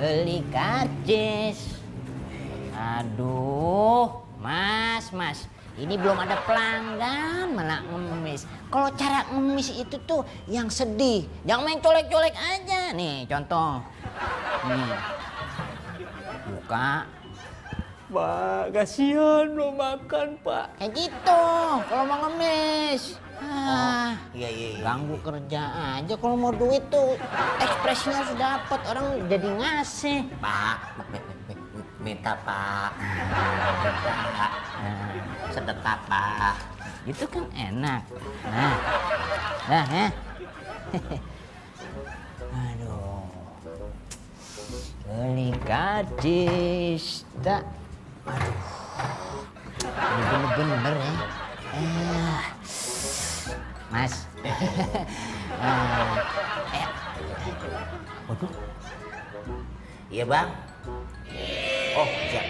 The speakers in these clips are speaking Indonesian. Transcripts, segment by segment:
beli karcis. Aduh, mas, ini belum ada pelanggan malah ngemis. Kalau cara ngemis itu tuh yang sedih, jangan main colek-colek aja. Nih contoh, nih buka. Pak, kasihan lo makan, Pak. Kayak gitu, kalau mau ngemis. Ah, iya. Ganggu kerja aja, kalau mau duit tuh ekspresinya harus dapet, orang jadi ngasih. Pak, minta, Pak. Sedekah, Pak. Itu kan enak. Aduh. Beli gadis, tak. Aduh, ini bener-bener ya. Mas. Waduh. Iya, Bang. Oh, siap.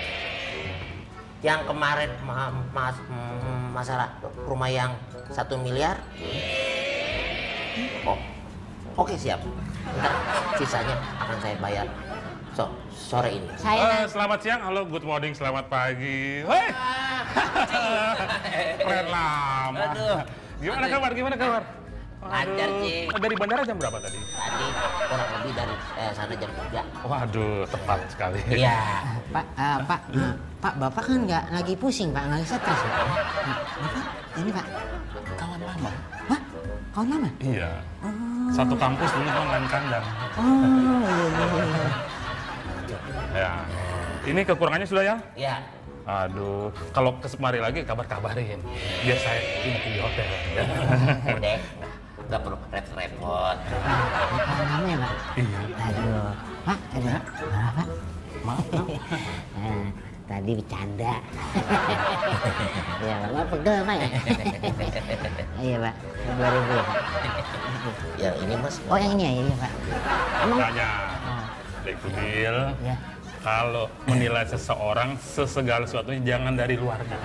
Yang kemarin masalah rumah yang 1 miliar. Oh, oke, siap. Ntar sisanya akan saya bayar. Sore ini. Saya. Selamat siang, halo, good morning, selamat pagi. Hei, keren lama. Gimana kabar? Lancar, Cik. Dari bandara jam berapa tadi? Tadi kurang lebih dari sana jam 3. Waduh, tepat sekali. Iya. Pak, Bapak kan nggak lagi pusing, Pak, nggak stres. Bapak, ini Pak, kawan lama. Hah? Kawan lama? Iya. Satu kampus dulu kan lain kandang. Oh, iya. Ya, ini kekurangannya sudah ya? Iya. Aduh, kalau kesemari lagi kabarin. Biar saya ingetin di hotel. Udah, nggak perlu repot-repot. Lama ya, Pak? Iya. Aduh, Pak, Pak. Maaf. Tadi bercanda. Iya, Pak, pegel, Pak. Iya, Pak. 2.000 ya, Pak. Ya, ini Mas. Oh, yang ini ya, Pak. Tanya. Dekudil, kalau menilai seseorang sesegala sesuatunya jangan dari luarnya.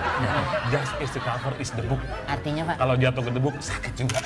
Just is the cover is the book. Artinya, Pak? Kalau jatuh ke the book sakit juga.